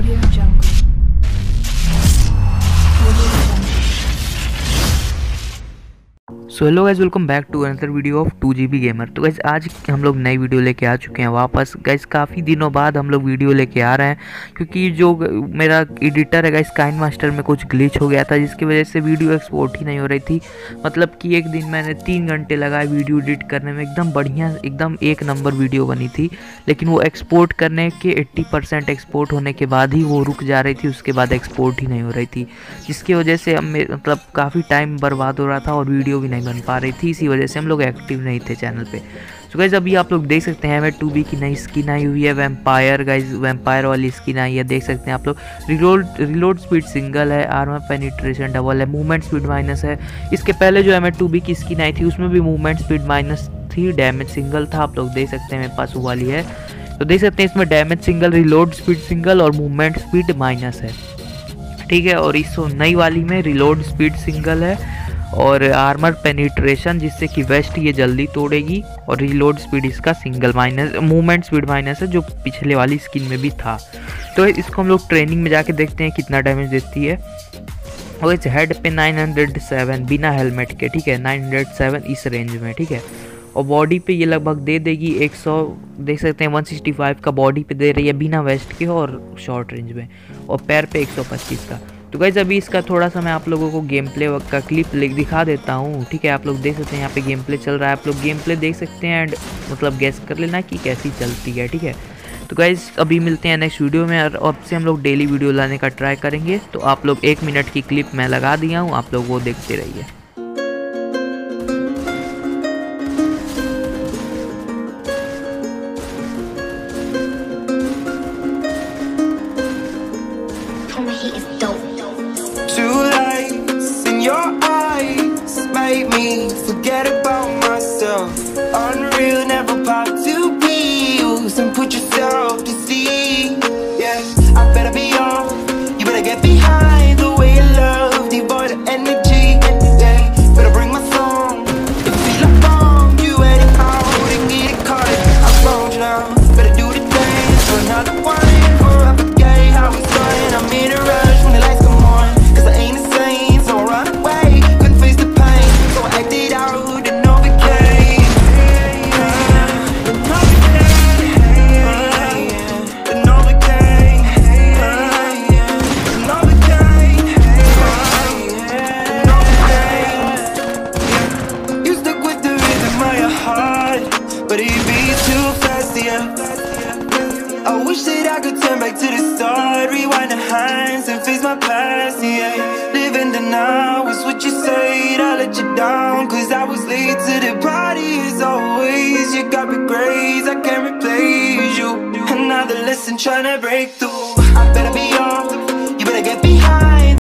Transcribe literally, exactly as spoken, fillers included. Audio Jungle. So hello guys, welcome back to another video of two G B gamer. तो guys आज हम लोग नई video लेके आ चुके हैं वापस। गाइस काफ़ी दिनों बाद हम लोग वीडियो लेके आ रहे हैं क्योंकि जो मेरा एडिटर है गाइस काइनमास्टर में कुछ ग्लिच हो गया था, जिसकी वजह से वीडियो एक्सपोर्ट ही नहीं हो रही थी। मतलब कि एक दिन मैंने तीन घंटे लगाए वीडियो एडिट करने में, एकदम बढ़िया एकदम एक नंबर वीडियो बनी थी, लेकिन वो एक्सपोर्ट करने के एट्टी परसेंट एक्सपोर्ट होने के बाद ही वो रुक जा रही थी, उसके बाद एक्सपोर्ट ही नहीं हो रही थी, जिसकी वजह से हम मतलब काफ़ी टाइम बर्बाद हो रहा था और वीडियो भी नहीं बन पा रही थी। इसी वजह से हम लोग एक्टिव नहीं थे चैनल पे। सो गाइज अभी आप लोग देख सकते हैं एम टू बी की नई स्किन आई हुई है, वैम्पायर। गाइज वैम्पायर वाली स्किन आई है, देख सकते हैं आप लोग। रिलोड रिलोड स्पीड सिंगल है, आर्मर पेनिट्रेशन डबल है, मूवमेंट स्पीड माइनस है। इसके पहले जो एम टू बी की स्किन आई थी उसमें भी मूवमेंट स्पीड माइनस थी, डैमेज सिंगल था। आप लोग देख सकते हैं मेरे पास वो वाली है, तो देख सकते हैं इसमें damage single, reload speed single और मूवमेंट स्पीड माइनस है, ठीक है। और इस नई वाली में रिलोड स्पीड सिंगल है और आर्मर पेनिट्रेशन, जिससे कि वेस्ट ये जल्दी तोड़ेगी, और रिलोड स्पीड इसका single minus, movement speed minus है जो पिछले वाली स्किन में भी था। तो इसको हम लोग ट्रेनिंग में जाके देखते हैं कितना डैमेज देती है। और इस हेड पे नाइन हंड्रेड सेवन बिना हेलमेट के, ठीक है, नाइन हंड्रेड सेवन इस रेंज में, ठीक है। और बॉडी पे ये लगभग दे देगी एक सौ, देख सकते हैं वन सिक्स्टी फाइव का बॉडी पे दे रही है बिना वेस्ट के और शॉर्ट रेंज में, और पैर पे एक सौ पच्चीस का। तो गाइज अभी इसका थोड़ा सा मैं आप लोगों को गेम प्ले का क्लिप दिखा देता हूँ, ठीक है। आप लोग देख सकते हैं यहाँ पे गेम प्ले चल रहा है, आप लोग गेम प्ले देख सकते हैं एंड मतलब गैस कर लेना कि कैसी चलती है, ठीक है। तो गाइज अभी मिलते हैं नेक्स्ट वीडियो में, और अब से हम लोग डेली वीडियो लाने का ट्राई करेंगे। तो आप लोग एक मिनट की क्लिप मैं लगा दिया हूँ, आप लोग वो देखते रहिए। Forget about myself, unreal, never pop to pills and put yourself to sea. Yeah, I better be on, you better get behind the way you love, devoid of energy and today. Better bring my song, if feel like bomb, you ready out and get it caught. I'm wrong now, better do the things for another one. I forget how we started, I'm in a rush when the lights come on, cause I ain't the same, so I run away. But it beats too fast, yeah. I wish that I could turn back to the start, rewind the hands and face my past, yeah. Living the now is what you said, I let you down, cause I was late to the party as always. You got regrets, I can't replace you. Another lesson trying to break through. I better be on, you better get behind.